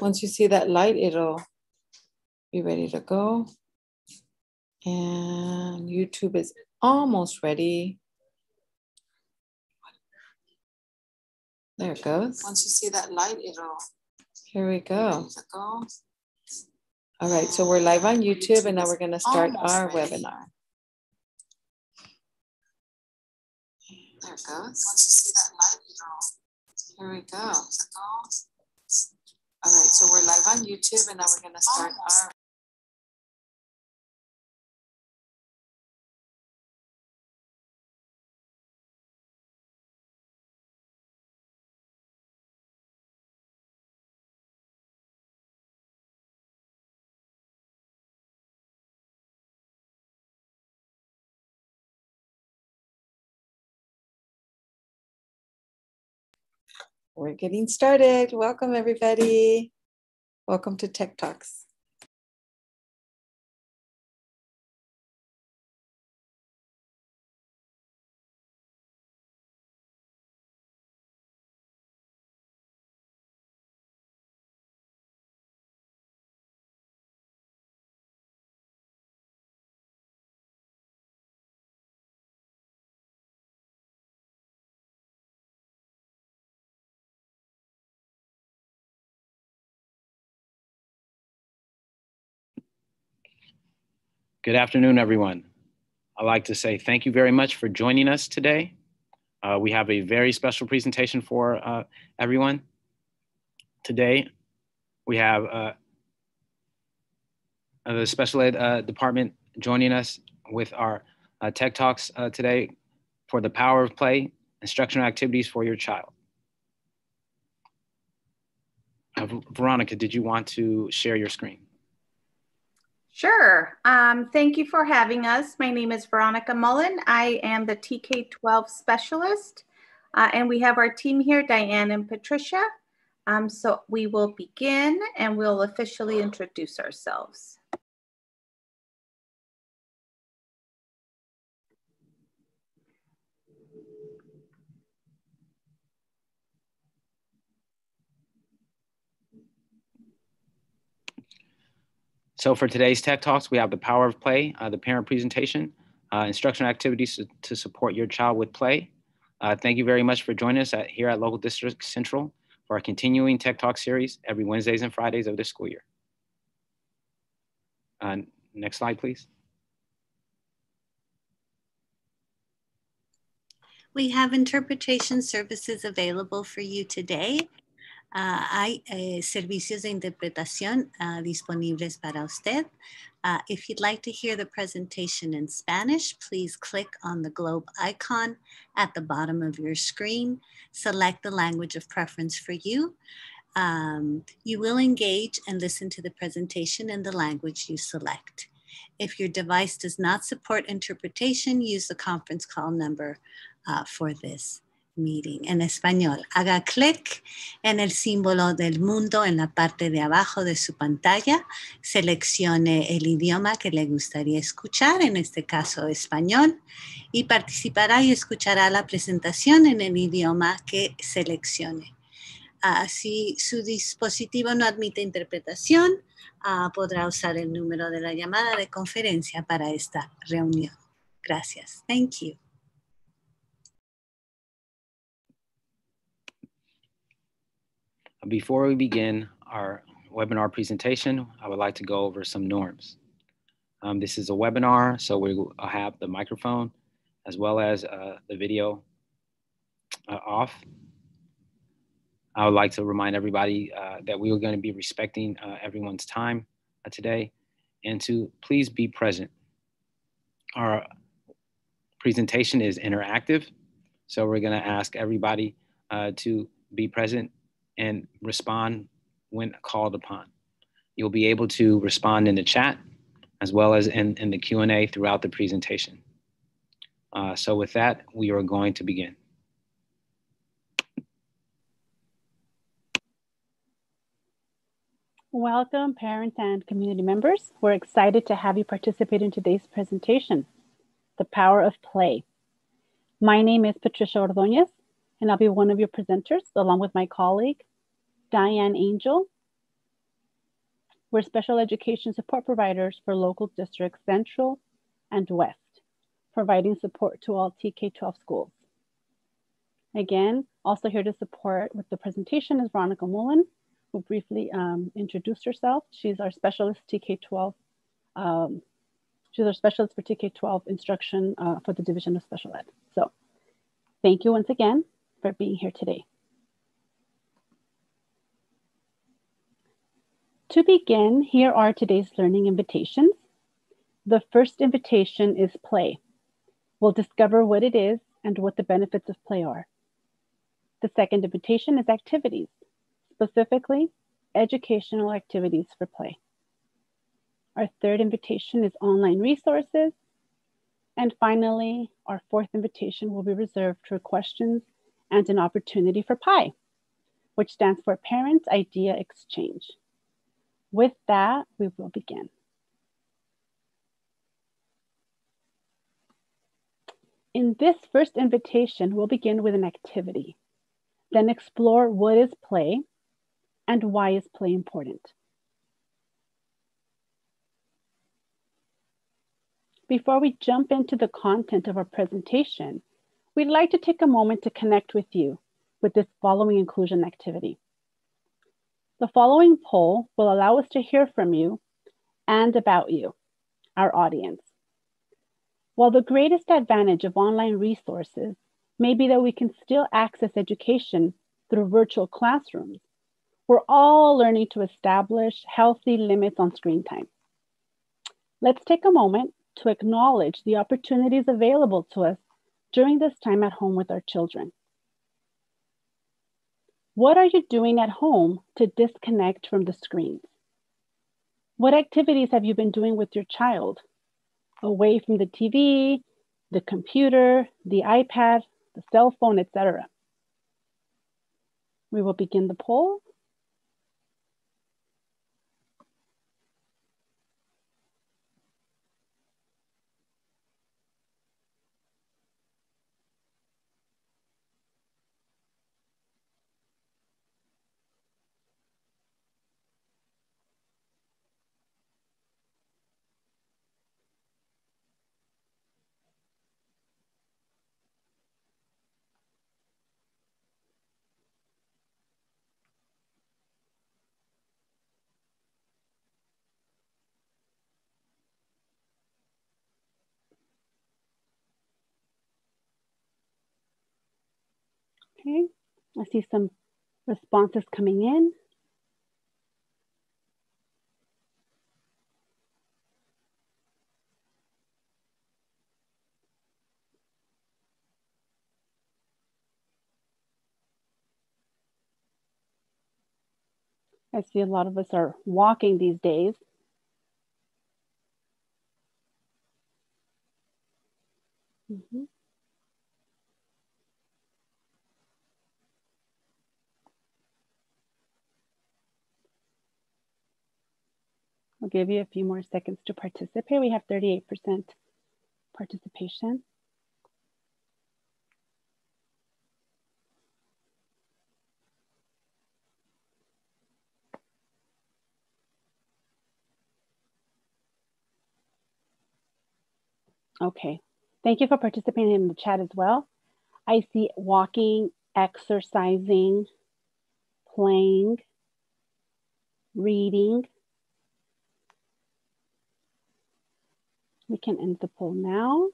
once you see that light, it'll be ready to go. And YouTube is almost ready. There it goes. Once you see that light, it'll. Here we go. All right, so we're live on YouTube, and now we're going to start our webinar. There it goes. Once you see that light, it'll. Here we go. All right, so we're live on YouTube, and now we're going to start our. We're getting started. Welcome, everybody. Welcome to Tech Talks. Good afternoon, everyone. I'd like to say thank you very much for joining us today. We have a very special presentation for everyone. Today, we have the special ed department joining us with our Tech Talks today for the power of play, instructional activities for your child. Veronica, did you want to share your screen? Sure. Thank you for having us. My name is Veronica Mullen. I am the TK-12 specialist, and we have our team here, Diane and Patricia. So we will begin, and we'll officially introduce ourselves. So for today's Tech Talks, we have the power of play, the parent presentation, instructional activities to support your child with play. Thank you very much for joining us here at Local District Central for our continuing Tech Talk series every Wednesdays and Fridays of the school year. Next slide, please. We have interpretation services available for you today. Hay servicios de interpretación disponibles para usted. If you'd like to hear the presentation in Spanish, please click on the globe icon at the bottom of your screen. Select the language of preference for you. You will engage and listen to the presentation in the language you select. If your device does not support interpretation, use the conference call number for this meeting. En español, haga clic en el símbolo del mundo en la parte de abajo de su pantalla, seleccione el idioma que le gustaría escuchar, en este caso español, y participará y escuchará la presentación en el idioma que seleccione. Si su dispositivo no admite interpretación, podrá usar el número de la llamada de conferencia para esta reunión. Gracias. Thank you. Before we begin our webinar presentation, I would like to go over some norms. This is a webinar, so we will have the microphone as well as the video off. I would like to remind everybody that we are going to be respecting everyone's time today, and to please be present. Our presentation is interactive, so we're going to ask everybody to be present and respond when called upon. You'll be able to respond in the chat as well as in the Q&A throughout the presentation. So with that, we are going to begin. Welcome, parents and community members. We're excited to have you participate in today's presentation, The Power of Play. My name is Patricia Ordonez, and I'll be one of your presenters, along with my colleague, Diane Angel, were special education support providers for local districts Central and West, providing support to all TK-12 schools. Again, also here to support with the presentation is Veronica Mullen, who briefly introduced herself. She's our specialist TK-12. She's our specialist for TK-12 instruction for the Division of Special Ed. So thank you once again for being here today. To begin, here are today's learning invitations. The first invitation is play. We'll discover what it is and what the benefits of play are. The second invitation is activities, specifically educational activities for play. Our third invitation is online resources. And finally, our fourth invitation will be reserved for questions and an opportunity for PIE, which stands for Parent Idea Exchange. With that, we will begin. In this first invitation, we'll begin with an activity, then explore what is play and why is play important. Before we jump into the content of our presentation, we'd like to take a moment to connect with you with this following inclusion activity. The following poll will allow us to hear from you and about you, our audience. While the greatest advantage of online resources may be that we can still access education through virtual classrooms, we're all learning to establish healthy limits on screen time. Let's take a moment to acknowledge the opportunities available to us during this time at home with our children. What are you doing at home to disconnect from the screens? What activities have you been doing with your child? Away from the TV, the computer, the iPad, the cell phone, etc. We will begin the poll. Okay, I see some responses coming in. I see a lot of us are walking these days. I'll give you a few more seconds to participate. We have 38% participation. Okay, thank you for participating in the chat as well. I see walking, exercising, playing, reading. We can end the poll now.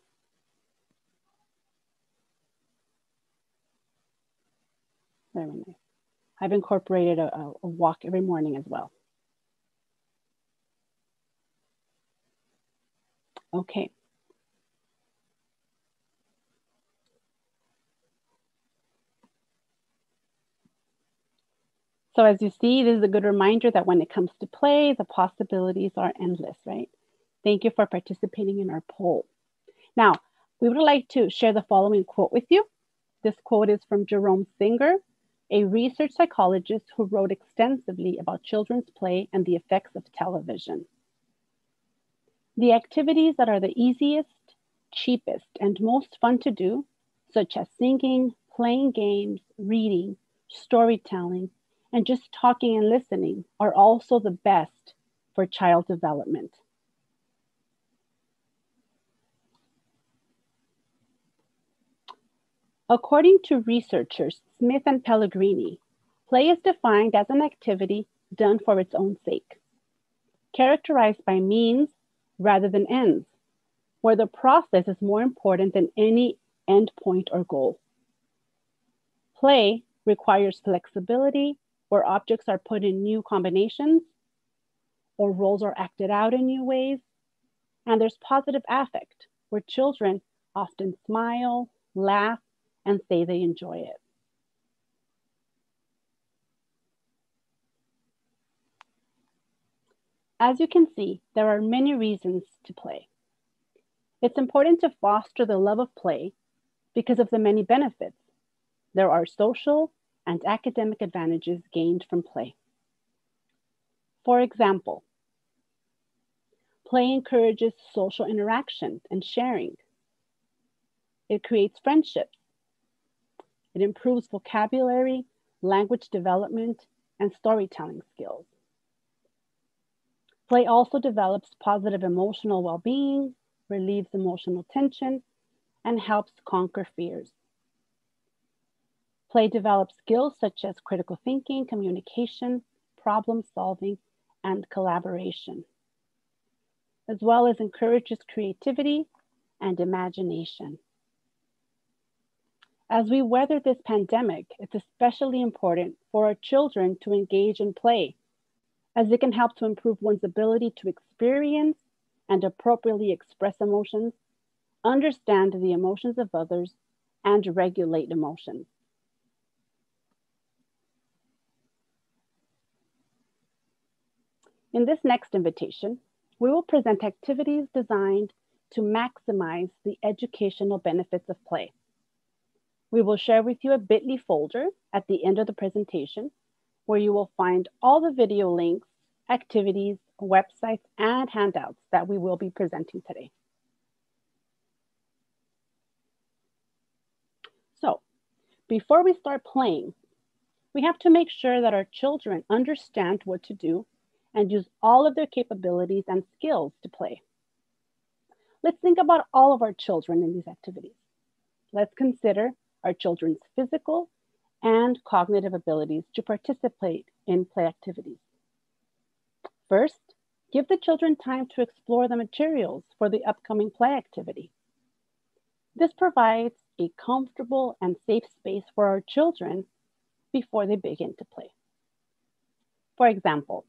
Very nice. I've incorporated a walk every morning as well. Okay. So as you see, this is a good reminder that when it comes to play, the possibilities are endless, right? Thank you for participating in our poll. Now, we would like to share the following quote with you. This quote is from Jerome Singer, a research psychologist who wrote extensively about children's play and the effects of television. The activities that are the easiest, cheapest, and most fun to do, such as singing, playing games, reading, storytelling, and just talking and listening, are also the best for child development. According to researchers Smith and Pellegrini, play is defined as an activity done for its own sake, characterized by means rather than ends, where the process is more important than any endpoint or goal. Play requires flexibility, where objects are put in new combinations, or roles are acted out in new ways, and there's positive affect, where children often smile, laugh, and say they enjoy it. As you can see, there are many reasons to play. It's important to foster the love of play because of the many benefits. There are social and academic advantages gained from play. For example, play encourages social interaction and sharing. It creates friendships. It improves vocabulary, language development, and storytelling skills. Play also develops positive emotional well-being, relieves emotional tension, and helps conquer fears. Play develops skills such as critical thinking, communication, problem solving, and collaboration, as well as encourages creativity and imagination. As we weather this pandemic, it's especially important for our children to engage in play, as it can help to improve one's ability to experience and appropriately express emotions, understand the emotions of others, and regulate emotions. In this next invitation, we will present activities designed to maximize the educational benefits of play. We will share with you a bit.ly folder at the end of the presentation, where you will find all the video links, activities, websites, and handouts that we will be presenting today. So, before we start playing, we have to make sure that our children understand what to do and use all of their capabilities and skills to play. Let's think about all of our children in these activities. Let's consider our children's physical and cognitive abilities to participate in play activities. First, give the children time to explore the materials for the upcoming play activity. This provides a comfortable and safe space for our children before they begin to play. For example,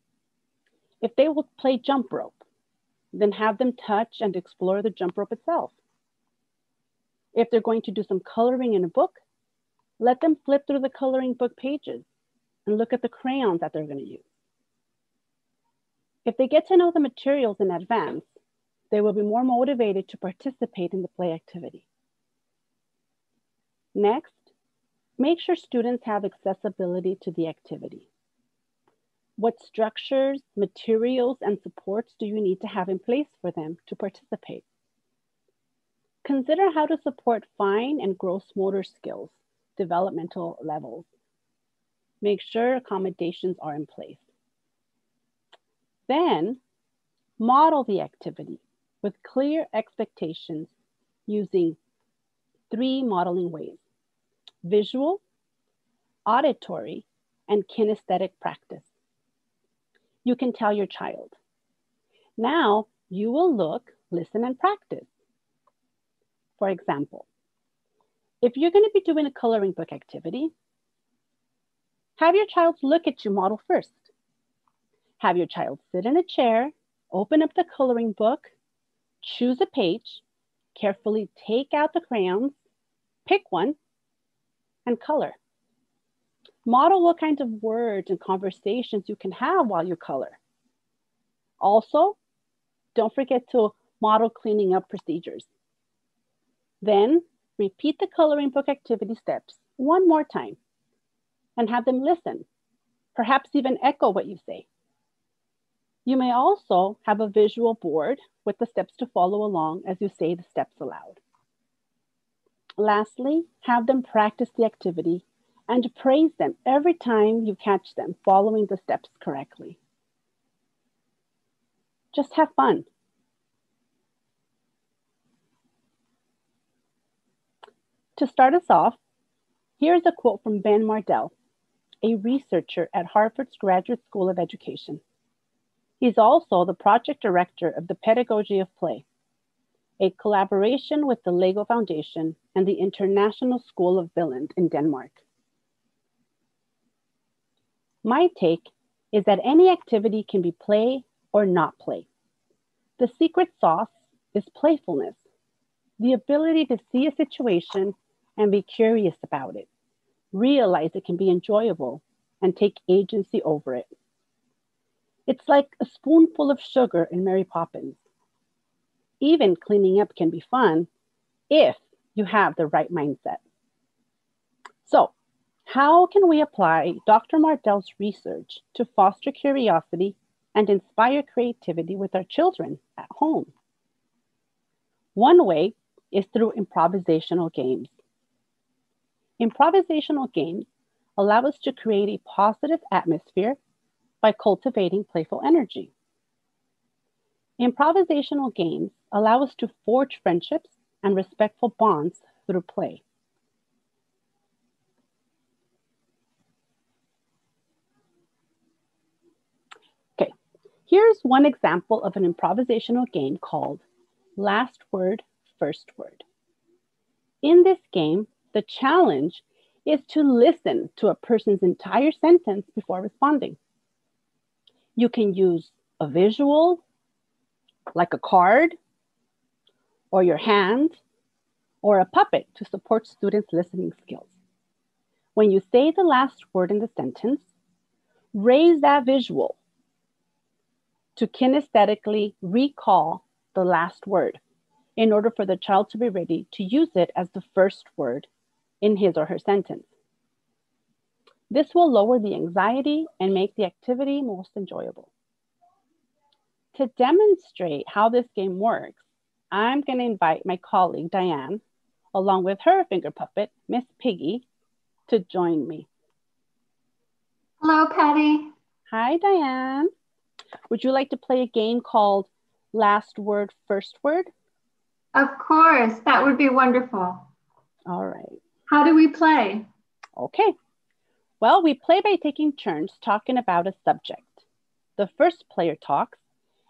if they will play jump rope, then have them touch and explore the jump rope itself. If they're going to do some coloring in a book, let them flip through the coloring book pages and look at the crayons that they're going to use. If they get to know the materials in advance, they will be more motivated to participate in the play activity. Next, make sure students have accessibility to the activity. What structures, materials, and supports do you need to have in place for them to participate? Consider how to support fine and gross motor skills, developmental levels. Make sure accommodations are in place. Then, model the activity with clear expectations using three modeling ways: visual, auditory, and kinesthetic practice. You can tell your child, "Now you will look, listen, and practice." For example, if you're going to be doing a coloring book activity, have your child look at your model first. Have your child sit in a chair, open up the coloring book, choose a page, carefully take out the crayons, pick one, and color. Model what kinds of words and conversations you can have while you color. Also, don't forget to model cleaning up procedures. Then repeat the coloring book activity steps one more time and have them listen, perhaps even echo what you say. You may also have a visual board with the steps to follow along as you say the steps aloud. Lastly, have them practice the activity and praise them every time you catch them following the steps correctly. Just have fun. To start us off, here's a quote from Ben Mardell, a researcher at Harvard's Graduate School of Education. He's also the project director of the Pedagogy of Play, a collaboration with the LEGO Foundation and the International School of Billund in Denmark. My take is that any activity can be play or not play. The secret sauce is playfulness, the ability to see a situation and be curious about it, realize it can be enjoyable, and take agency over it. It's like a spoonful of sugar in Mary Poppins. Even cleaning up can be fun if you have the right mindset. So, how can we apply Dr. Mardell's research to foster curiosity and inspire creativity with our children at home? One way is through improvisational games. Improvisational games allow us to create a positive atmosphere by cultivating playful energy. Improvisational games allow us to forge friendships and respectful bonds through play. Okay, here's one example of an improvisational game called Last Word, First Word. In this game, the challenge is to listen to a person's entire sentence before responding. You can use a visual, like a card, or your hand, or a puppet to support students' listening skills. When you say the last word in the sentence, raise that visual to kinesthetically recall the last word in order for the child to be ready to use it as the first word in his or her sentence. This will lower the anxiety and make the activity most enjoyable. To demonstrate how this game works, I'm going to invite my colleague, Diane, along with her finger puppet, Miss Piggy, to join me. Hello, Patty. Hi, Diane. Would you like to play a game called Last Word, First Word? Of course. That would be wonderful. All right. How do we play? Okay. Well, we play by taking turns talking about a subject. The first player talks,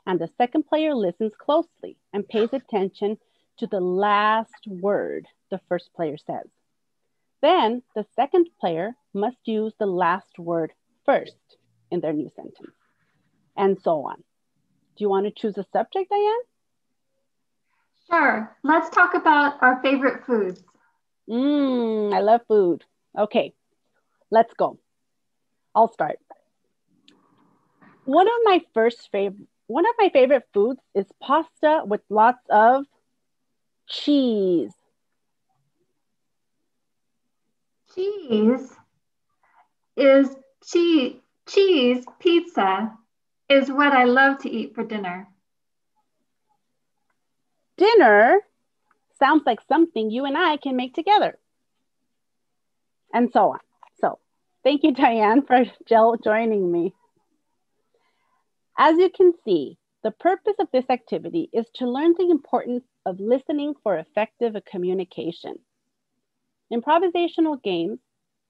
and the second player listens closely and pays attention to the last word the first player says. Then the second player must use the last word first in their new sentence, and so on. Do you want to choose a subject, Diane? Sure. Let's talk about our favorite foods. I love food. Okay. Let's go. I'll start. One of my favorite foods is pasta with lots of cheese. Cheese is cheese pizza is what I love to eat for dinner. Dinner sounds like something you and I can make together. And so on. Thank you, Diane, for joining me. As you can see, the purpose of this activity is to learn the importance of listening for effective communication. Improvisational games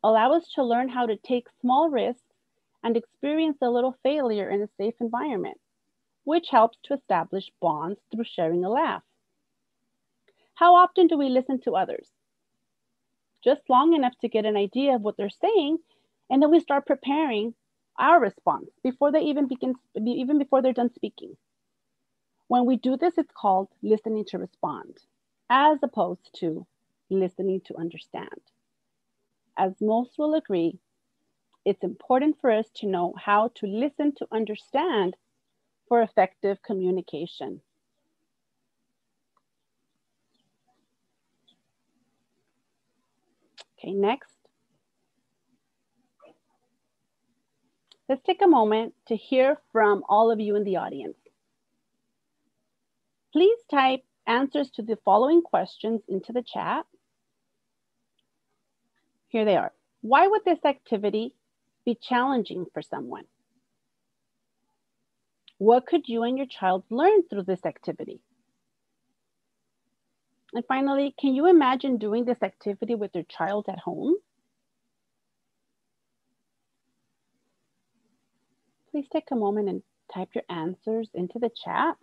allow us to learn how to take small risks and experience a little failure in a safe environment, which helps to establish bonds through sharing a laugh. How often do we listen to others? Just long enough to get an idea of what they're saying, and then we start preparing our response before they even before they're done speaking. When we do this, it's called listening to respond, as opposed to listening to understand. As most will agree, it's important for us to know how to listen to understand for effective communication. Okay, next. Let's take a moment to hear from all of you in the audience. Please type answers to the following questions into the chat. Here they are. Why would this activity be challenging for someone? What could you and your child learn through this activity? And finally, can you imagine doing this activity with your child at home? Please take a moment and type your answers into the chat.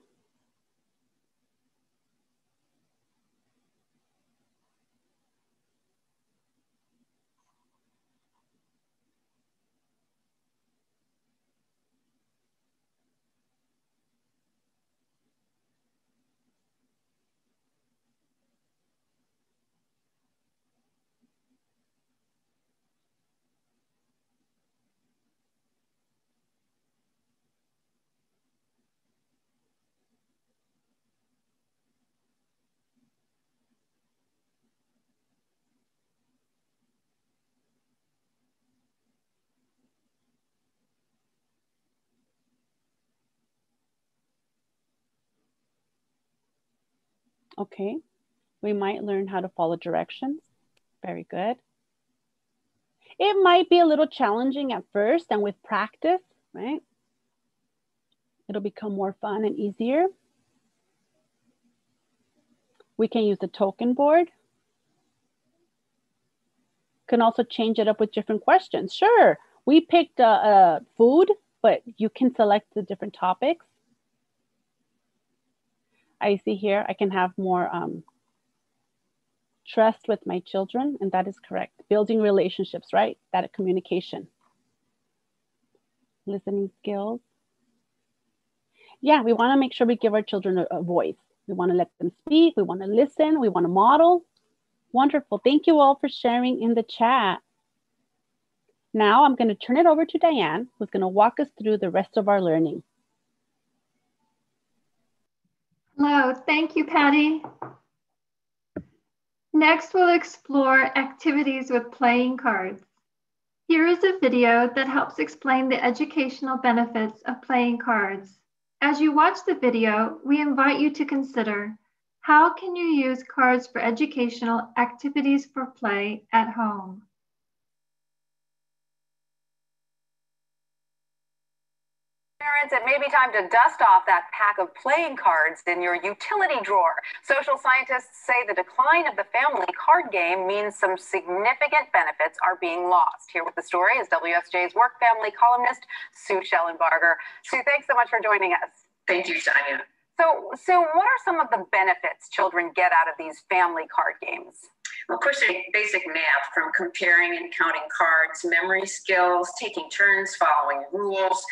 Okay, we might learn how to follow directions. Very good. It might be a little challenging at first, and with practice, right? It'll become more fun and easier. We can use the token board. Can also change it up with different questions. Sure, we picked food, but you can select the different topics. I see here, I can have more trust with my children, and that is correct. Building relationships, right? That communication. Listening skills. Yeah, we wanna make sure we give our children a voice. We wanna let them speak, we wanna listen, we wanna model. Wonderful, thank you all for sharing in the chat. Now I'm gonna turn it over to Diane, who's gonna walk us through the rest of our learning. Hello, thank you, Patty. Next, we'll explore activities with playing cards. Here is a video that helps explain the educational benefits of playing cards. As you watch the video, we invite you to consider, how can you use cards for educational activities for play at home? Parents, it may be time to dust off that pack of playing cards in your utility drawer. Social scientists say the decline of the family card game means some significant benefits are being lost. Here with the story is WSJ's Work Family columnist, Sue Schellenbarger. Sue, thanks so much for joining us. Thank you, Tanya. So, Sue, what are some of the benefits children get out of these family card games? Of course, there's basic math, from comparing and counting cards, memory skills, taking turns, following rules.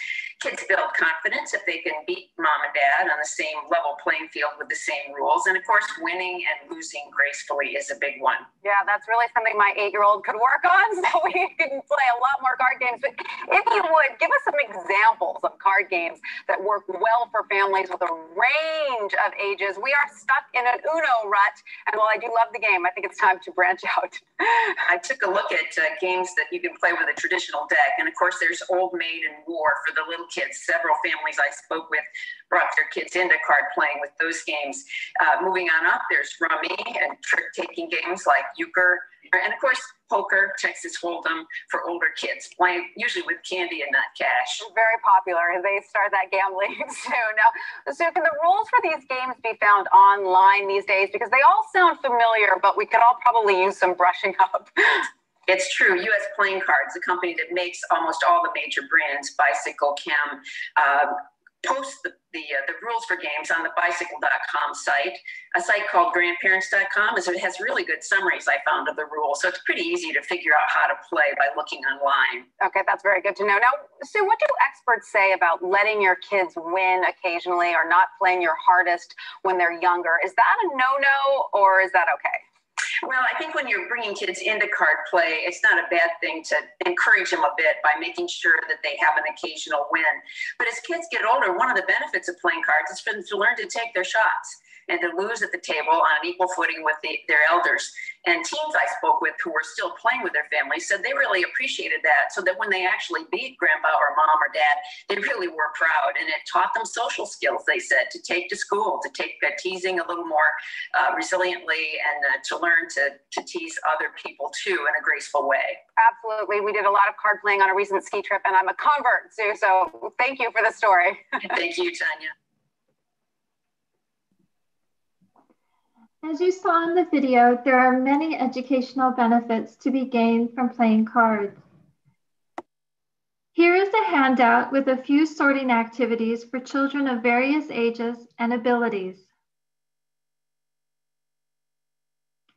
Kids build confidence if they can beat mom and dad on the same level playing field with the same rules. And of course, winning and losing gracefully is a big one. Yeah, that's really something my 8-year-old could work on, so we can play a lot more card games. But if you would, give us some examples of card games that work well for families with a range of ages. We are stuck in an Uno rut, and while I do love the game, I think it's time to branch out. I took a look at games that you can play with a traditional deck, and of course there's Old Maid and War for the little kids. Several families I spoke with brought their kids into card playing with those games. Moving on up, there's rummy and trick-taking games like euchre, and of course poker, Texas Hold'em for older kids, playing usually with candy and not cash. Very popular, and they start that gambling soon. Now, so can the rules for these games be found online these days? Because they all sound familiar, but we could all probably use some brushing up. It's true. U.S. Playing Cards, a company that makes almost all the major brands, Bicycle, Chem, posts the rules for games on the bicycle.com site. A site called grandparents.com has really good summaries I found of the rules. So it's pretty easy to figure out how to play by looking online. Okay, that's very good to know. Now, Sue, what do experts say about letting your kids win occasionally or not playing your hardest when they're younger? Is that a no-no or is that okay? Well, I think when you're bringing kids into card play, it's not a bad thing to encourage them a bit by making sure that they have an occasional win. But as kids get older, one of the benefits of playing cards is for them to learn to take their shots. and to lose at the table on an equal footing with their elders. And teens I spoke with who were still playing with their families said they really appreciated that, so that when they actually beat grandpa or mom or dad, they really were proud. And it taught them social skills, they said, to take to school, to take that teasing a little more resiliently, and to learn to tease other people too in a graceful way. Absolutely. We did a lot of card playing on a recent ski trip, and I'm a convert too, so thank you for the story. Thank you, Tanya. As you saw in the video, there are many educational benefits to be gained from playing cards. Here is a handout with a few sorting activities for children of various ages and abilities.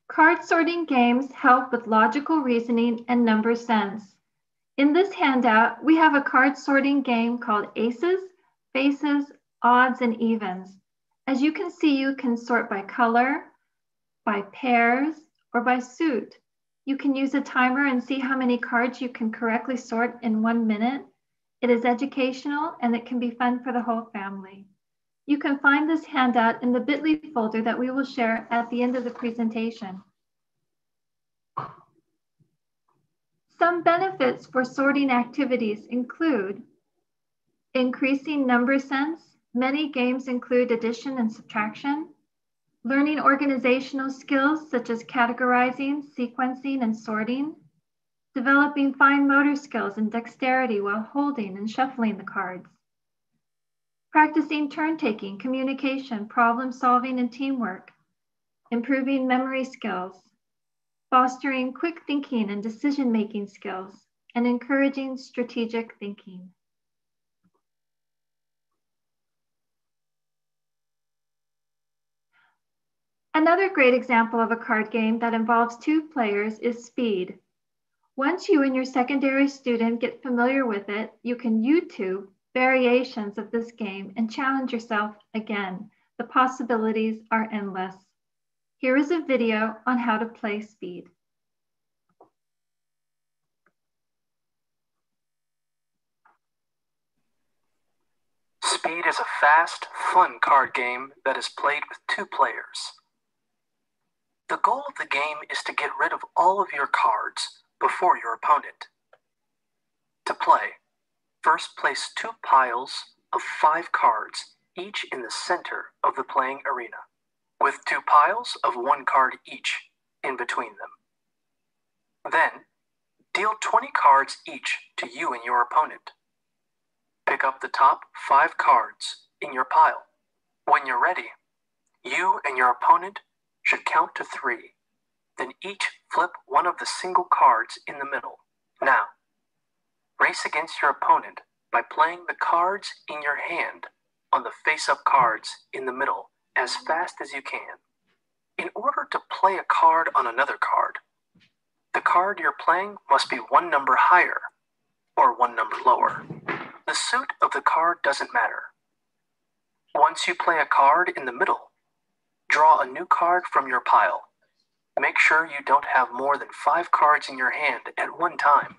Card sorting games help with logical reasoning and number sense. In this handout, we have a card sorting game called Aces, Bases, Odds, and Evens. As you can see, you can sort by color, by pairs, or by suit. You can use a timer and see how many cards you can correctly sort in 1 minute. It is educational and it can be fun for the whole family. You can find this handout in the bit.ly folder that we will share at the end of the presentation. Some benefits for sorting activities include increasing number sense. Many games include addition and subtraction. Learning organizational skills such as categorizing, sequencing, and sorting. Developing fine motor skills and dexterity while holding and shuffling the cards. Practicing turn-taking, communication, problem-solving, and teamwork. Improving memory skills. Fostering quick thinking and decision-making skills. And encouraging strategic thinking. Another great example of a card game that involves two players is Speed. Once you and your secondary student get familiar with it, you can YouTube variations of this game and challenge yourself again. The possibilities are endless. Here is a video on how to play Speed. Speed is a fast, fun card game that is played with two players. The goal of the game is to get rid of all of your cards before your opponent. To play, first place two piles of 5 cards, each in the center of the playing arena, with 2 piles of 1 card each in between them. Then, deal 20 cards each to you and your opponent. Pick up the top 5 cards in your pile. When you're ready, you and your opponent should count to 3, then each flip one of the single cards in the middle. Now, race against your opponent by playing the cards in your hand on the face-up cards in the middle as fast as you can. In order to play a card on another card, the card you're playing must be 1 number higher or 1 number lower. The suit of the card doesn't matter. Once you play a card in the middle, draw a new card from your pile. Make sure you don't have more than 5 cards in your hand at one time.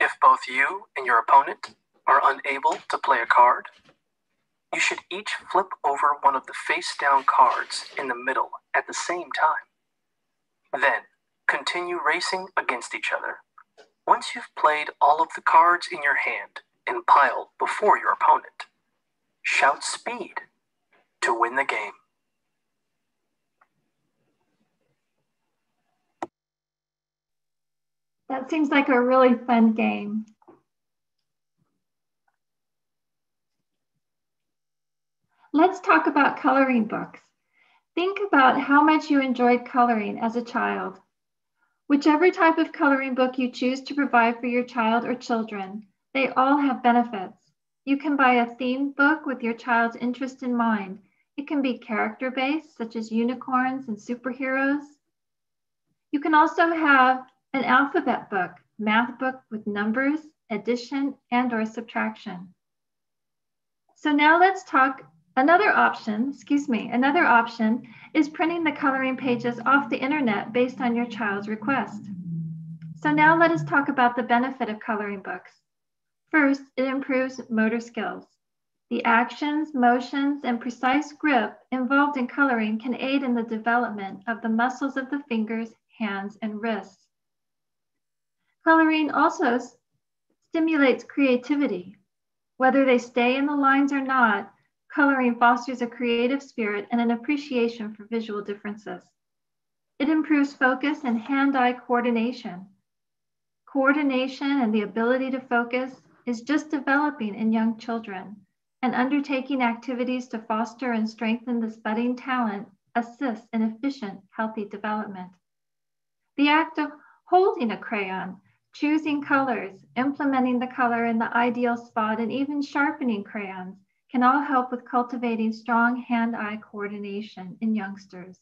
If both you and your opponent are unable to play a card, you should each flip over one of the face-down cards in the middle at the same time. Then, continue racing against each other. Once you've played all of the cards in your hand and pile before your opponent, shout Speed to win the game. That seems like a really fun game. Let's talk about coloring books. Think about how much you enjoyed coloring as a child. Whichever type of coloring book you choose to provide for your child or children, they all have benefits. You can buy a themed book with your child's interest in mind. It can be character-based, such as unicorns and superheroes. You can also have an alphabet book, math book with numbers, addition, and or subtraction. So now let's talk, another option is printing the coloring pages off the internet based on your child's request. So now let us talk about the benefit of coloring books. First, it improves motor skills. The actions, motions, and precise grip involved in coloring can aid in the development of the muscles of the fingers, hands, and wrists. Coloring also stimulates creativity. Whether they stay in the lines or not, coloring fosters a creative spirit and an appreciation for visual differences. It improves focus and hand-eye coordination. Coordination and the ability to focus is just developing in young children, and undertaking activities to foster and strengthen this budding talent assists in efficient, healthy development. The act of holding a crayon, choosing colors, implementing the color in the ideal spot, and even sharpening crayons can all help with cultivating strong hand-eye coordination in youngsters.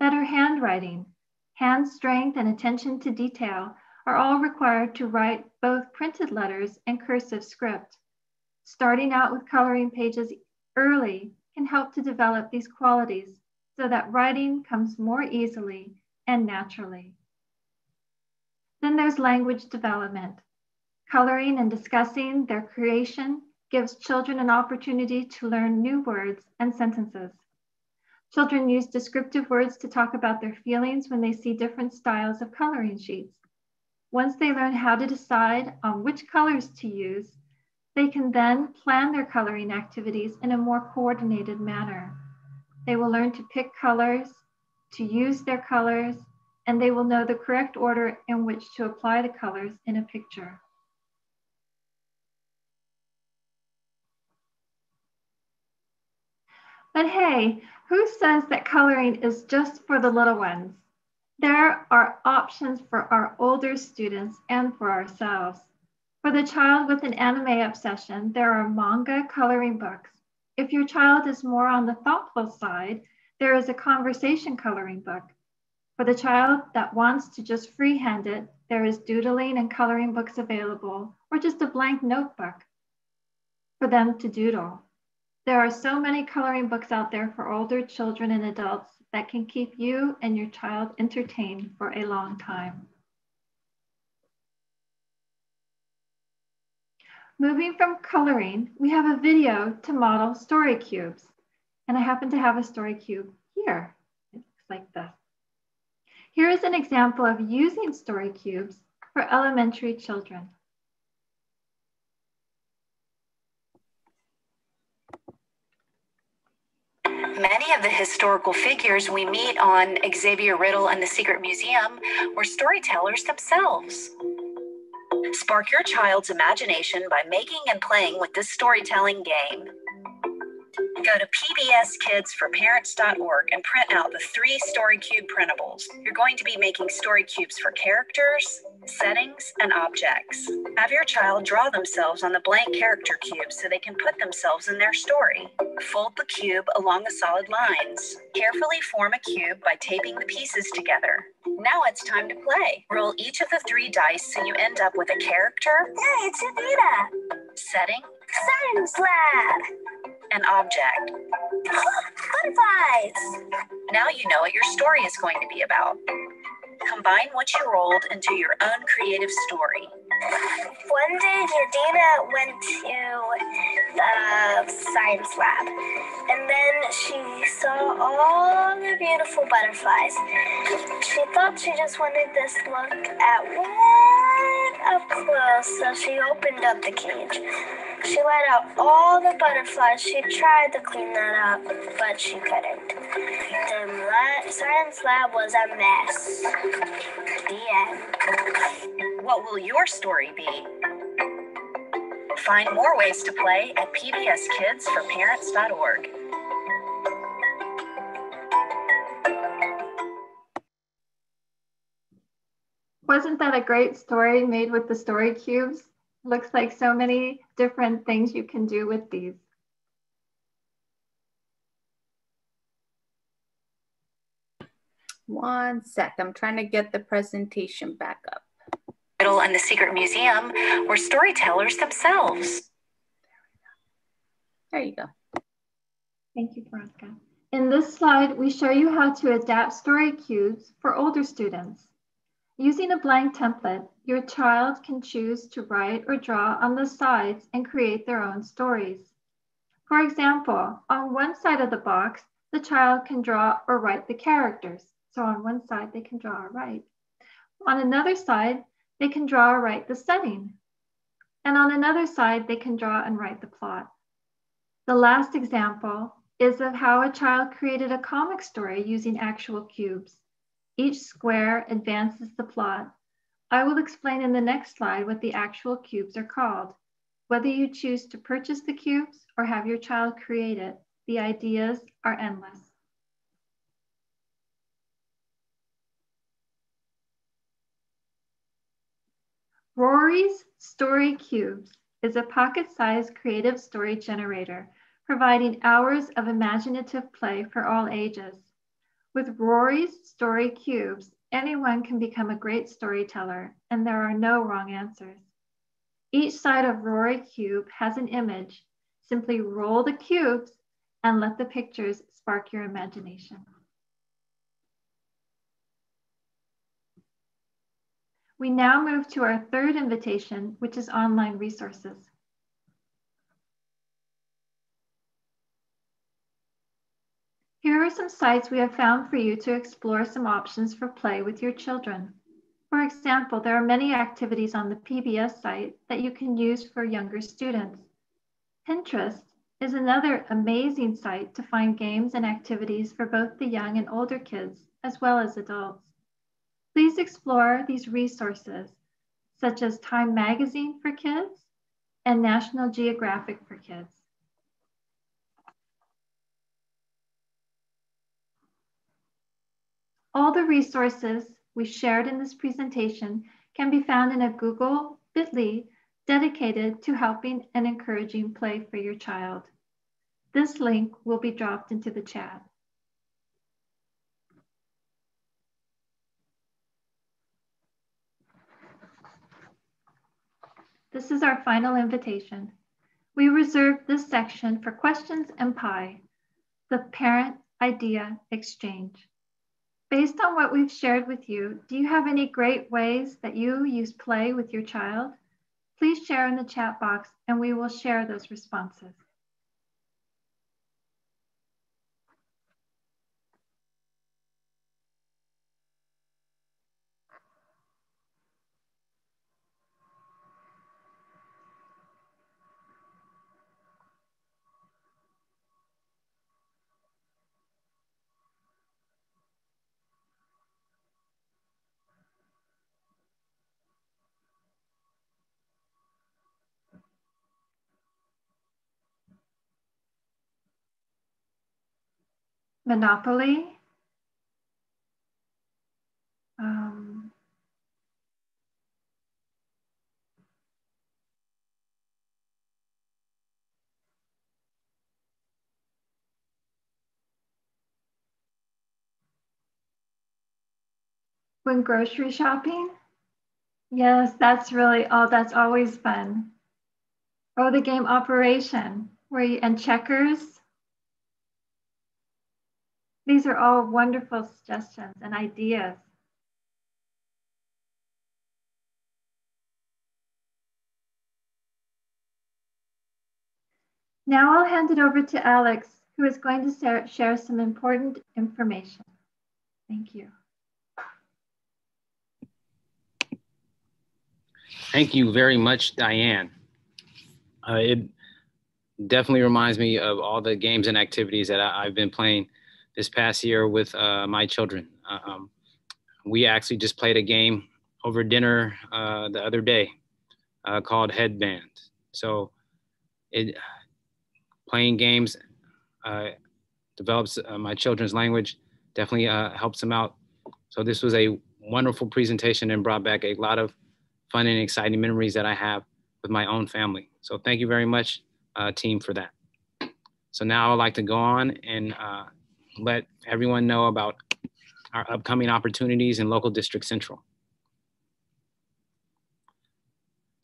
Better handwriting, hand strength, and attention to detail are all required to write both printed letters and cursive script. Starting out with coloring pages early can help to develop these qualities so that writing comes more easily and naturally. Then there's language development. Coloring and discussing their creation gives children an opportunity to learn new words and sentences. Children use descriptive words to talk about their feelings when they see different styles of coloring sheets. Once they learn how to decide on which colors to use, they can then plan their coloring activities in a more coordinated manner. They will learn to pick colors, to use their colors, and they will know the correct order in which to apply the colors in a picture. But hey, who says that coloring is just for the little ones? There are options for our older students and for ourselves. For the child with an anime obsession, there are manga coloring books. If your child is more on the thoughtful side, there is a conversation coloring book. For the child that wants to just freehand it, there is doodling and coloring books available, or just a blank notebook for them to doodle. There are so many coloring books out there for older children and adults that can keep you and your child entertained for a long time. Moving from coloring, we have a video to model story cubes. And I happen to have a story cube here. It looks like this. Here is an example of using story cubes for elementary children. Many of the historical figures we meet on Xavier Riddle and the Secret Museum were storytellers themselves. Spark your child's imagination by making and playing with this storytelling game. Go to pbskidsforparents.org and print out the 3 story cube printables. You're going to be making story cubes for characters, settings, and objects. Have your child draw themselves on the blank character cubes so they can put themselves in their story. Fold the cube along the solid lines. Carefully form a cube by taping the pieces together. Now it's time to play. Roll each of the 3 dice so you end up with a character. Hey, it's Anita. Setting. Science lab. An object. Butterflies. Now you know what your story is going to be about. Combine what you rolled into your own creative story. One day, Nadina went to the science lab, and then she saw all the beautiful butterflies. She thought she just wanted this look at one up close, so she opened up the cage. She let out all the butterflies. She tried to clean that up, but she couldn't. The science lab was a mess. The end. What will your story be? Find more ways to play at pbskidsforparents.org. Wasn't that a great story made with the story cubes? Looks like so many different things you can do with these. One sec, I'm trying to get the presentation back up. Riddle and the Secret Museum were storytellers themselves. There you go. Thank you, Veronica. In this slide, we show you how to adapt story cubes for older students. Using a blank template, your child can choose to write or draw on the sides and create their own stories. For example, on one side of the box, the child can draw or write the characters. So on one side, they can draw or write. On another side, they can draw or write the setting. And on another side, they can draw and write the plot. The last example is of how a child created a comic story using actual cubes. Each square advances the plot. I will explain in the next slide what the actual cubes are called. Whether you choose to purchase the cubes or have your child create it, the ideas are endless. Rory's Story Cubes is a pocket-sized creative story generator, providing hours of imaginative play for all ages. With Rory's Story Cubes, anyone can become a great storyteller, and there are no wrong answers. Each side of Rory Cube has an image. Simply roll the cubes and let the pictures spark your imagination. We now move to our third invitation, which is online resources. Here are some sites we have found for you to explore some options for play with your children. For example, there are many activities on the PBS site that you can use for younger students. Pinterest is another amazing site to find games and activities for both the young and older kids, as well as adults. Please explore these resources, such as Time Magazine for Kids and National Geographic for Kids. All the resources we shared in this presentation can be found in a Google Bitly dedicated to helping and encouraging play for your child. This link will be dropped into the chat. This is our final invitation. We reserved this section for questions and pie, the parent idea exchange. Based on what we've shared with you, do you have any great ways that you use play with your child? Please share in the chat box and we will share those responses. Monopoly, when grocery shopping. Yes, that's really all. That's always fun. Oh, the game Operation, where you and checkers. These are all wonderful suggestions and ideas. Now I'll hand it over to Alex, who is going to share some important information. Thank you. Thank you very much, Diane. It definitely reminds me of all the games and activities that I've been playing this past year with my children. We actually just played a game over dinner the other day called Headband. So playing games develops my children's language, definitely helps them out. So this was a wonderful presentation and brought back a lot of fun and exciting memories that I have with my own family. So thank you very much, team, for that. So now I'd like to go on and let everyone know about our upcoming opportunities in local district central.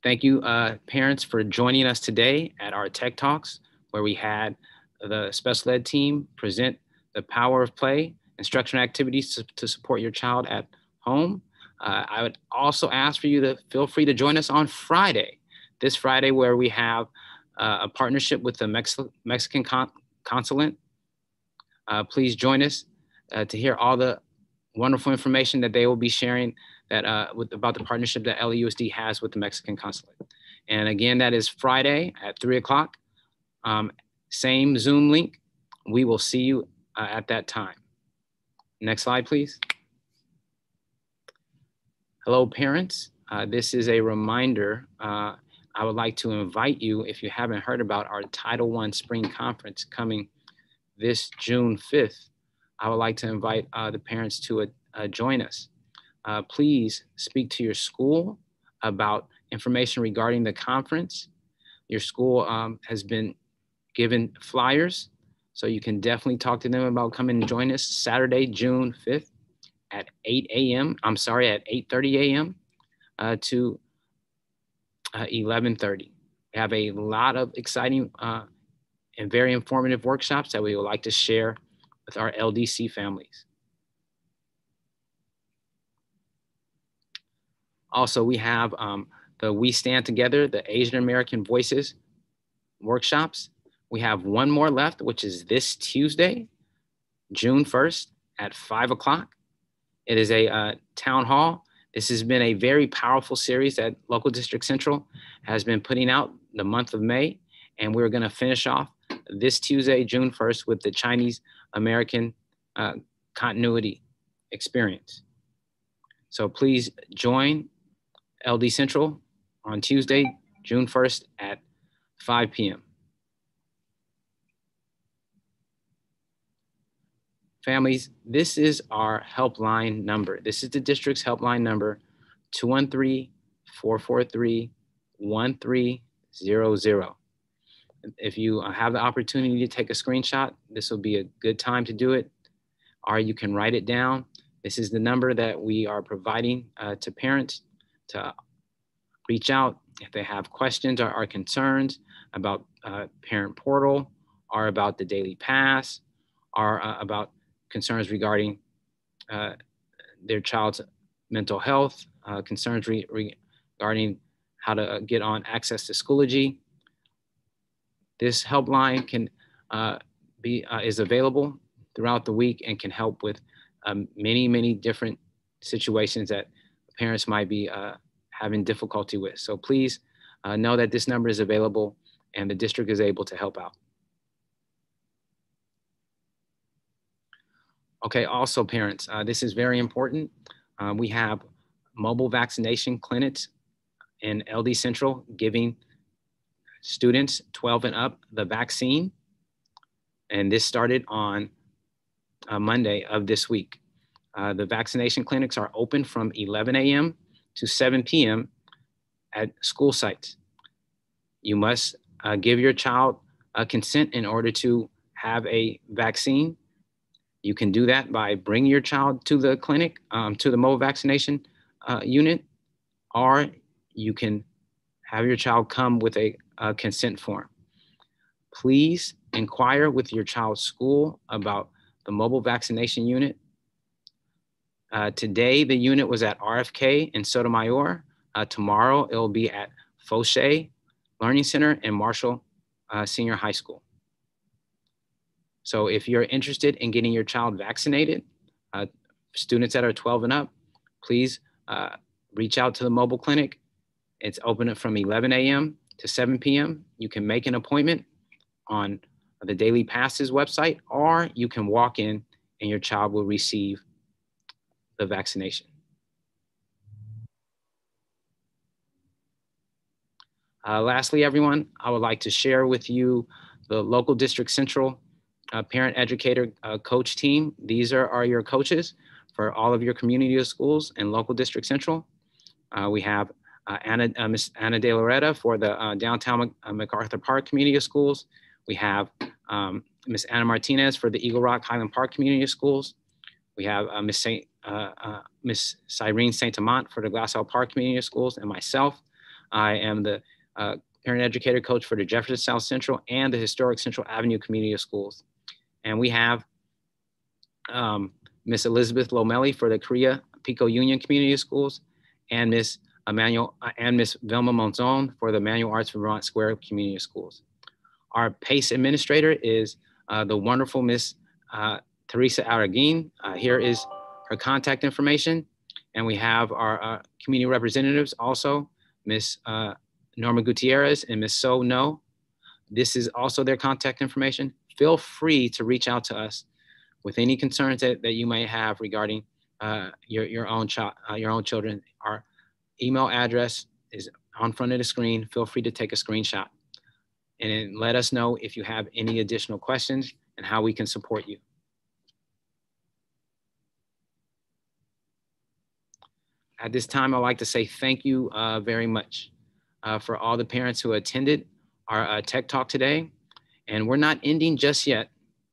Thank you, parents, for joining us today at our Tech Talks, where we had the special ed team present the power of play, instructional activities to support your child at home. I would also ask for you to feel free to join us on Friday, this Friday, where we have a partnership with the Mexican Consulate. Please join us to hear all the wonderful information that they will be sharing that about the partnership that LAUSD has with the Mexican Consulate. And again, that is Friday at 3 o'clock, same Zoom link. We will see you at that time. Next slide, please. Hello, parents. This is a reminder. I would like to invite you, if you haven't heard about our Title I Spring Conference coming this June 5th, I would like to invite the parents to join us. Please speak to your school about information regarding the conference. Your school has been given flyers, so you can definitely talk to them about coming and join us Saturday, June 5th at 8:30 a.m. to 11:30. We have a lot of exciting and very informative workshops that we would like to share with our LDC families. Also, we have the We Stand Together, the Asian American Voices workshops. We have one more left, which is this Tuesday, June 1st at 5 o'clock. It is a town hall. This has been a very powerful series that Local District Central has been putting out the month of May. And we're gonna finish off this Tuesday, June 1st with the Chinese American continuity experience. So please join LD Central on Tuesday, June 1st at 5 p.m. Families, this is our helpline number. This is the district's helpline number, 213-443-1300. If you have the opportunity to take a screenshot, this will be a good time to do it, or you can write it down. This is the number that we are providing to parents to reach out if they have questions or concerns about Parent Portal or about the Daily Pass or about concerns regarding their child's mental health, concerns regarding how to get on access to Schoology. This helpline can is available throughout the week and can help with many different situations that parents might be having difficulty with. So please know that this number is available and the district is able to help out. Okay, also parents, this is very important. We have mobile vaccination clinics in LD Central giving students 12 and up the vaccine. And this started on Monday of this week. The vaccination clinics are open from 11 a.m. to 7 p.m. at school sites. You must give your child a consent in order to have a vaccine. You can do that by bringing your child to the clinic, to the mobile vaccination unit, or you can have your child come with a consent form. Please inquire with your child's school about the mobile vaccination unit. Today, the unit was at RFK in Sotomayor. Tomorrow, it will be at Foshay Learning Center and Marshall Senior High School. So if you're interested in getting your child vaccinated, students that are 12 and up, please reach out to the mobile clinic. It's open from 11 a.m. to 7 p.m. You can make an appointment on the Daily Passes website, or you can walk in and your child will receive the vaccination. Lastly, everyone, I would like to share with you the Local District Central Parent Educator Coach Team. These are your coaches for all of your community of schools and Local District Central. We have Miss Anna DeLoretta for the downtown MacArthur Park Community of Schools. We have Miss Anna Martinez for the Eagle Rock Highland Park Community of Schools. We have Miss Cyrene St. Amant for the Glassell Park Community of Schools, and myself. I am the Parent Educator Coach for the Jefferson South Central and the Historic Central Avenue Community of Schools. And we have Miss Elizabeth Lomelli for the Korea Pico Union Community of Schools, and Miss Velma Monzon for the Manual Arts Vermont Square Community of Schools. Our PACE administrator is the wonderful Miss Teresa Araguin. Here is her contact information. And we have our community representatives also, Miss Norma Gutierrez and Miss So No. This is also their contact information. Feel free to reach out to us with any concerns that, you may have regarding your own children. Our email address is on front of the screen. Feel free to take a screenshot and let us know if you have any additional questions and how we can support you. At this time, I'd like to say thank you very much for all the parents who attended our tech talk today. And we're not ending just yet,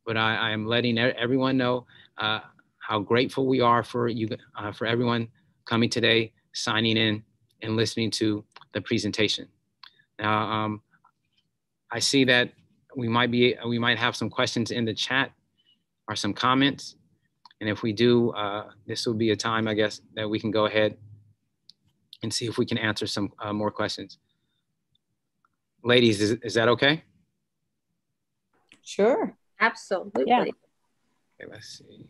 but I am letting everyone know how grateful we are for you, for everyone coming today, signing in and listening to the presentation. Now, I see that we might have some questions in the chat or some comments. And if we do, this will be a time, I guess, that we can go ahead and see if we can answer some more questions. Ladies, is that okay? Sure. Absolutely. Yeah. Okay, let's see.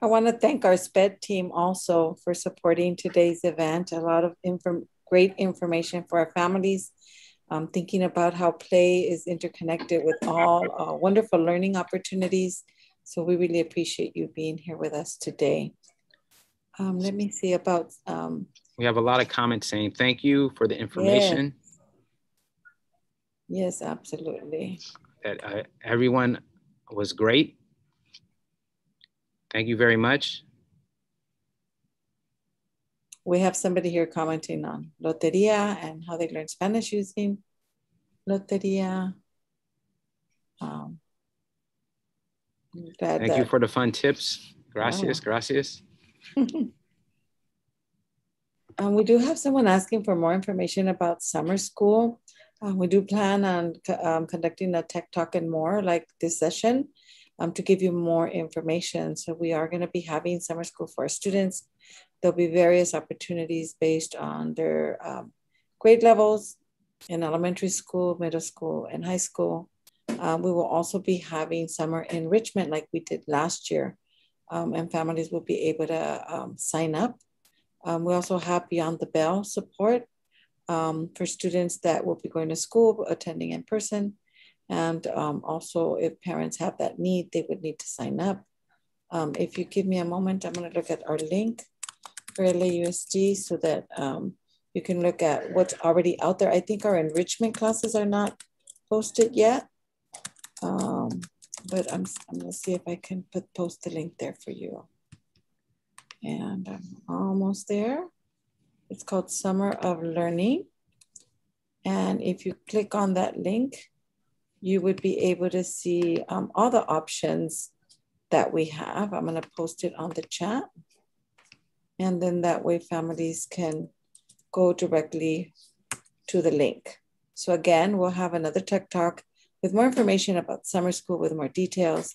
I want to thank our SPED team also for supporting today's event. A lot of great information for our families, thinking about how play is interconnected with all wonderful learning opportunities. So we really appreciate you being here with us today. Let me see about... we have a lot of comments saying, thank you for the information. Yes, yes, absolutely. That everyone was great. Thank you very much. We have somebody here commenting on Loteria and how they learn Spanish using Loteria. Thank you for the fun tips. Gracias, wow. Gracias. We do have someone asking for more information about summer school. We do plan on conducting a tech talk and more like this session to give you more information. So we are going to be having summer school for our students. There'll be various opportunities based on their grade levels in elementary school, middle school, and high school. We will also be having summer enrichment like we did last year, and families will be able to sign up. We also have Beyond the Bell support for students that will be going to school, attending in person, and also if parents have that need, they would need to sign up. If you give me a moment, I'm going to look at our link for LAUSD so that you can look at what's already out there. I think our enrichment classes are not posted yet. But I'm going to see if I can post the link there for you. And I'm almost there. It's called Summer of Learning. And if you click on that link, you would be able to see all the options that we have. I'm going to post it on the chat. And then that way families can go directly to the link. So again, we'll have another tech talk with more information about summer school with more details.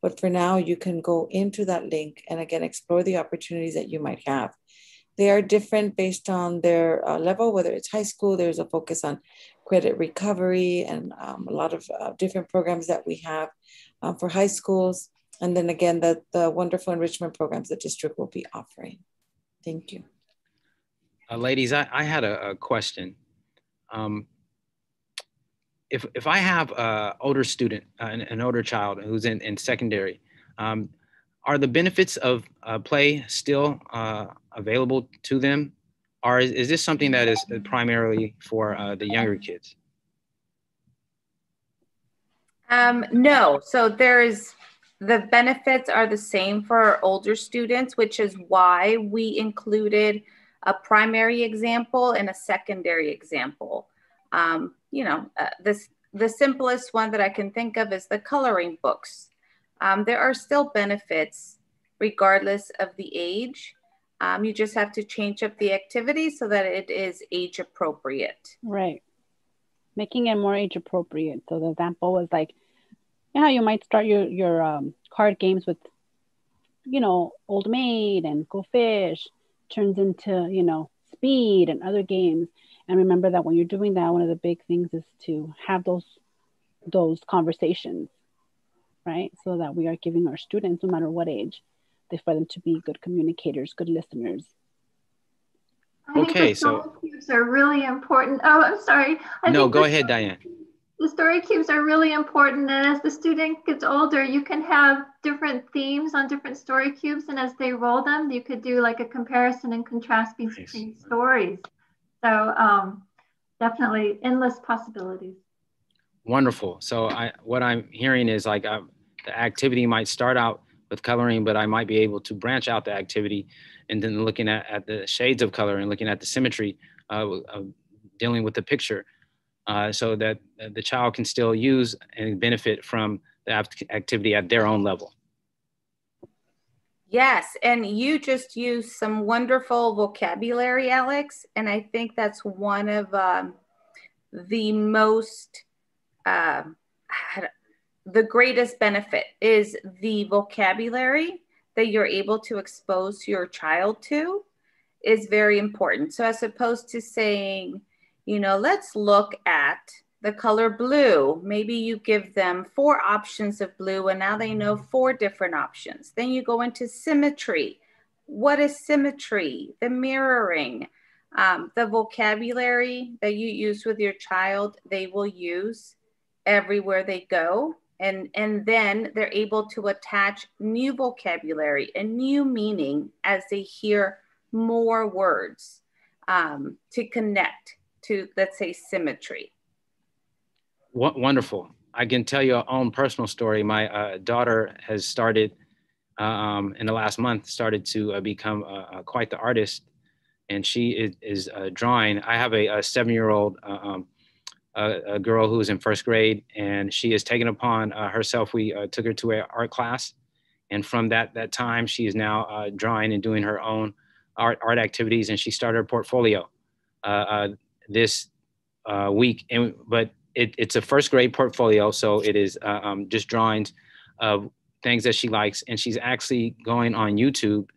But for now, you can go into that link and again, explore the opportunities that you might have. They are different based on their level, whether it's high school, there's a focus on credit recovery and a lot of different programs that we have for high schools. And then again, the wonderful enrichment programs the district will be offering. Thank you. Ladies, I had a question. If I have an older student, an older child who's in secondary, are the benefits of play still available to them? Or is this something that is primarily for the younger kids? No, so the benefits are the same for our older students, which is why we included a primary example and a secondary example. You know, the simplest one that I can think of is the coloring books. There are still benefits regardless of the age. You just have to change up the activity so that it is age appropriate. Right. Making it more age appropriate. So the example was like, yeah, you might start your card games with, you know, Old Maid and Go Fish turns into, you know, Speed and other games. And remember that when you're doing that, one of the big things is to have those conversations, right? So that we are giving our students, no matter what age, for them to be good communicators, good listeners. Okay, so. Story cubes are really important. Oh, I'm sorry. No, go ahead, Diane. The story cubes are really important. And as the student gets older, you can have different themes on different story cubes. And as they roll them, you could do like a comparison and contrast between stories. So definitely endless possibilities. Wonderful. So what I'm hearing is like the activity might start out with coloring, but I might be able to branch out the activity and then looking at the shades of color and looking at the symmetry of dealing with the picture so that the child can still use and benefit from the activity at their own level. Yes, and you just used some wonderful vocabulary, Alex, and I think that's one of the most, the greatest benefit is the vocabulary that you're able to expose your child to is very important. So as opposed to saying, you know, let's look at the color blue. Maybe you give them 4 options of blue and now they know 4 different options. Then you go into symmetry. What is symmetry? The mirroring, the vocabulary that you use with your child, they will use everywhere they go. And then they're able to attach new vocabulary and new meaning as they hear more words to connect to, let's say, symmetry. What wonderful. I can tell you our own personal story. My daughter has started, in the last month, started to become quite the artist. And she is drawing. I have a 7-year-old a girl who's in 1st grade, and she has taken upon herself. We took her to an art class, and from that time, she is now drawing and doing her own art activities. And she started her portfolio this week. And but it's a 1st grade portfolio, so it is just drawings of things that she likes. And she's actually going on YouTube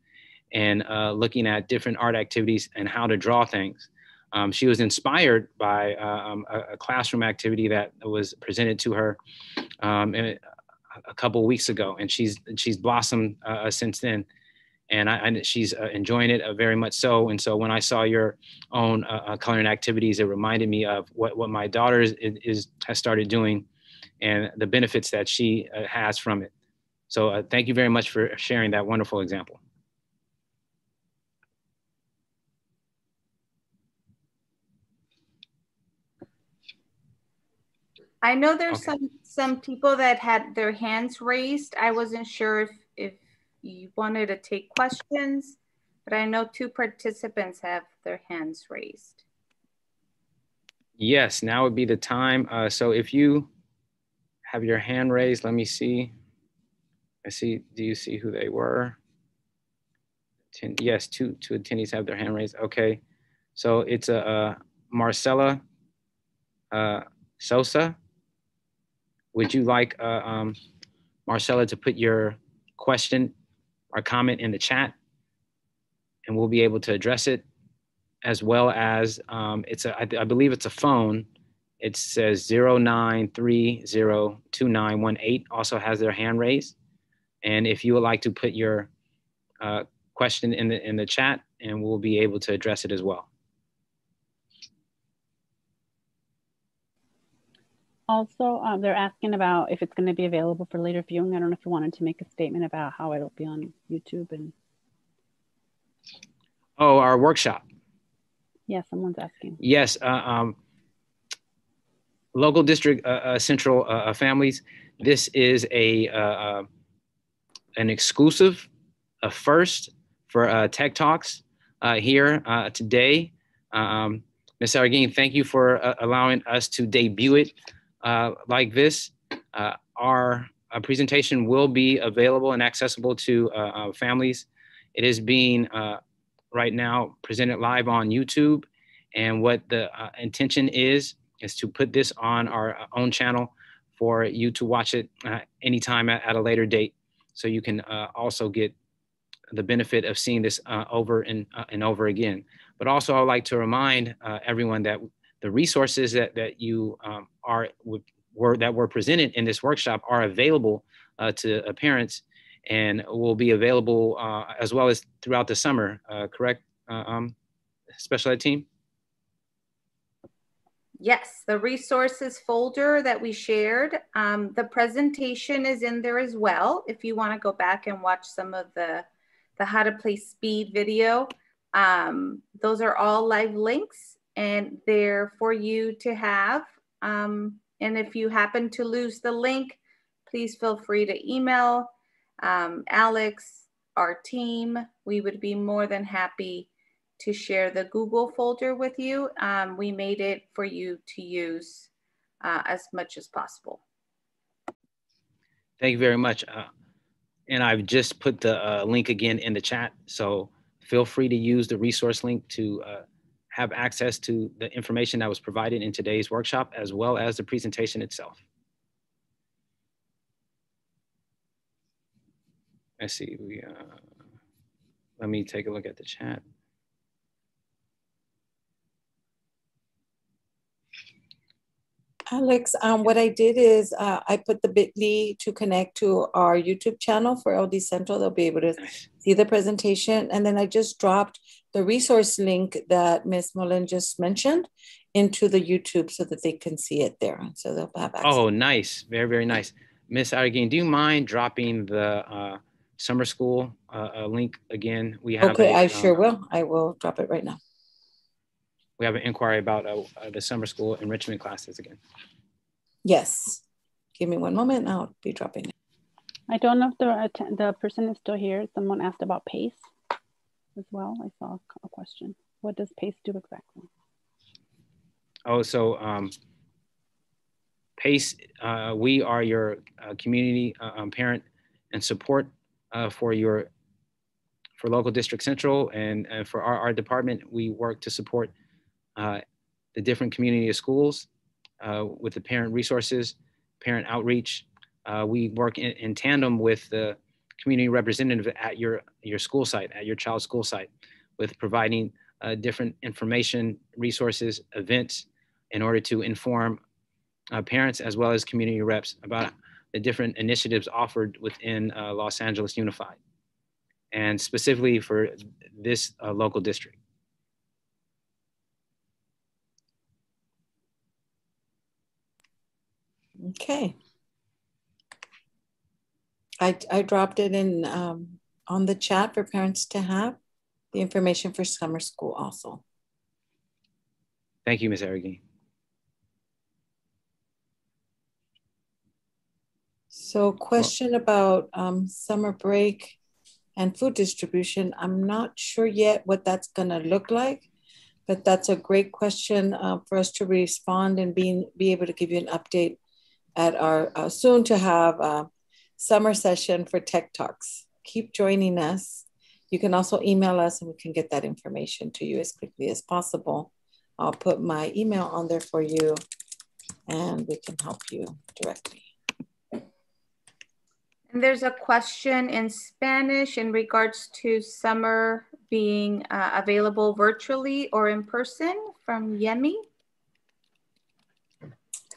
and looking at different art activities and how to draw things. She was inspired by a classroom activity that was presented to her a couple weeks ago, and she's blossomed since then, and she's enjoying it very much so. And so when I saw your own coloring activities, it reminded me of what my daughter has started doing and the benefits that she has from it. So thank you very much for sharing that wonderful example. I know there's some people that had their hands raised. I wasn't sure if you wanted to take questions, but I know 2 participants have their hands raised. Yes, now would be the time. So if you have your hand raised, let me see. Do you see who they were? Yes, two attendees have their hand raised. Okay, so it's Marcella Sosa. Would you like Marcella to put your question or comment in the chat, and we'll be able to address it, as well as I believe it's a phone. It says 09302918 also has their hand raised, and if you would like to put your question in the chat, and we'll be able to address it as well. Also, they're asking about if it's going to be available for later viewing. I don't know if you wanted to make a statement about how it'll be on YouTube and. Oh, our workshop. Yeah, someone's asking. Yes, local district central families. This is an exclusive, a first for Tech Talks here today. Ms. Araguin, thank you for allowing us to debut it. Like this, our presentation will be available and accessible to families. It is being right now presented live on YouTube, and what the intention is to put this on our own channel for you to watch it anytime at a later date, so you can also get the benefit of seeing this over and over again. But also I would like to remind everyone that the resources that you were presented in this workshop are available to parents and will be available as well as throughout the summer, correct, special ed team? Yes, the resources folder that we shared, the presentation is in there as well. If you want to go back and watch some of the How to Play Speed video, those are all live links and they're for you to have. And if you happen to lose the link, please feel free to email Alex, our team. We would be more than happy to share the Google folder with you. We made it for you to use as much as possible. Thank you very much. And I've just put the link again in the chat. So feel free to use the resource link to have access to the information that was provided in today's workshop, as well as the presentation itself. I see, let me take a look at the chat. Alex, what I did is I put the bit.ly to connect to our YouTube channel for LD Central. They'll be able to see the presentation. And then I just dropped the resource link that Ms. Mullen just mentioned into the YouTube so that they can see it there. So they'll have access. Oh, nice. Very, very nice. Ms. Araguin, do you mind dropping the summer school link again? We have okay, I sure will. I will drop it right now. We have an inquiry about the summer school enrichment classes again. Yes. Give me one moment and I'll be dropping it. I don't know if the person is still here. Someone asked about PACE as well. I saw a question. What does PACE do exactly? Oh, so PACE, we are your community parent and support for local district central and for our department. We work to support the different community of schools with the parent resources, parent outreach. We work in tandem with the community representative at your school site, at your child's school site, with providing different information, resources, events in order to inform parents as well as community reps about the different initiatives offered within Los Angeles Unified, and specifically for this local district. Okay. I dropped it in on the chat for parents to have the information for summer school also. Thank you, Ms. Araguin. So question about summer break and food distribution. I'm not sure yet what that's gonna look like, but that's a great question for us to respond and be able to give you an update at our soon to have summer session for Tech Talks. Keep joining us. You can also email us and we can get that information to you as quickly as possible. I'll put my email on there for you and we can help you directly. And there's a question in Spanish in regards to summer being available virtually or in person from Yemi.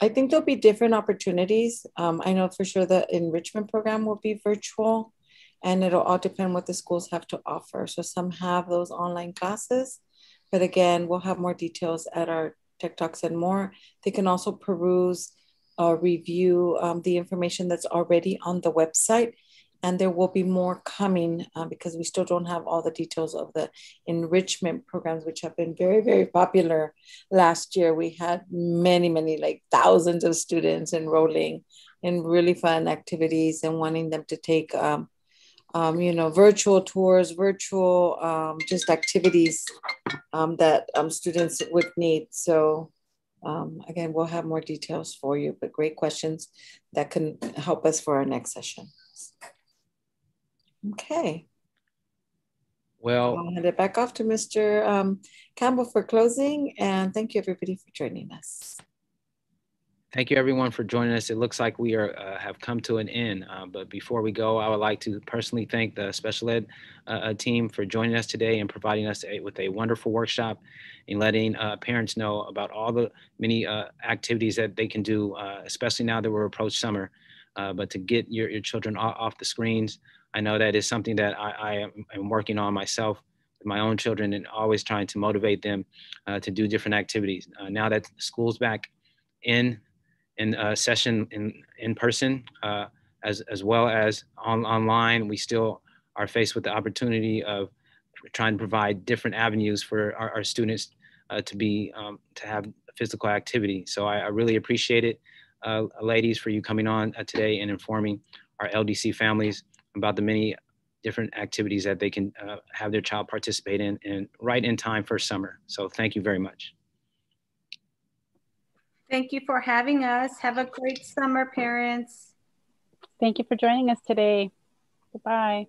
I think there'll be different opportunities. I know for sure the enrichment program will be virtual and it'll all depend what the schools have to offer. So some have those online classes, but again, we'll have more details at our Tech Talks and more. They can also peruse, review the information that's already on the website, and there will be more coming because we still don't have all the details of the enrichment programs, which have been very, very popular. Last year, we had many, many, like thousands of students enrolling in really fun activities and wanting them to take, you know, virtual tours, virtual just activities that students would need. So again, we'll have more details for you, but great questions that can help us for our next session. Okay. Well, I'll hand it back off to Mr. Campbell for closing, and thank you everybody for joining us. Thank you everyone for joining us. It looks like we are have come to an end, but before we go, I would like to personally thank the special ed team for joining us today and providing us with a wonderful workshop and letting parents know about all the many activities that they can do, especially now that we're approaching summer, but to get your children off the screens. I know that is something that I am working on myself, my own children, and always trying to motivate them to do different activities. Now that school's back in session in person, as well as online, we still are faced with the opportunity of trying to provide different avenues for our students to have physical activity. So I really appreciate it, ladies, for you coming on today and informing our LDC families about the many different activities that they can have their child participate in, and right in time for summer. So thank you very much. Thank you for having us. Have a great summer, parents. Thank you for joining us today. Goodbye.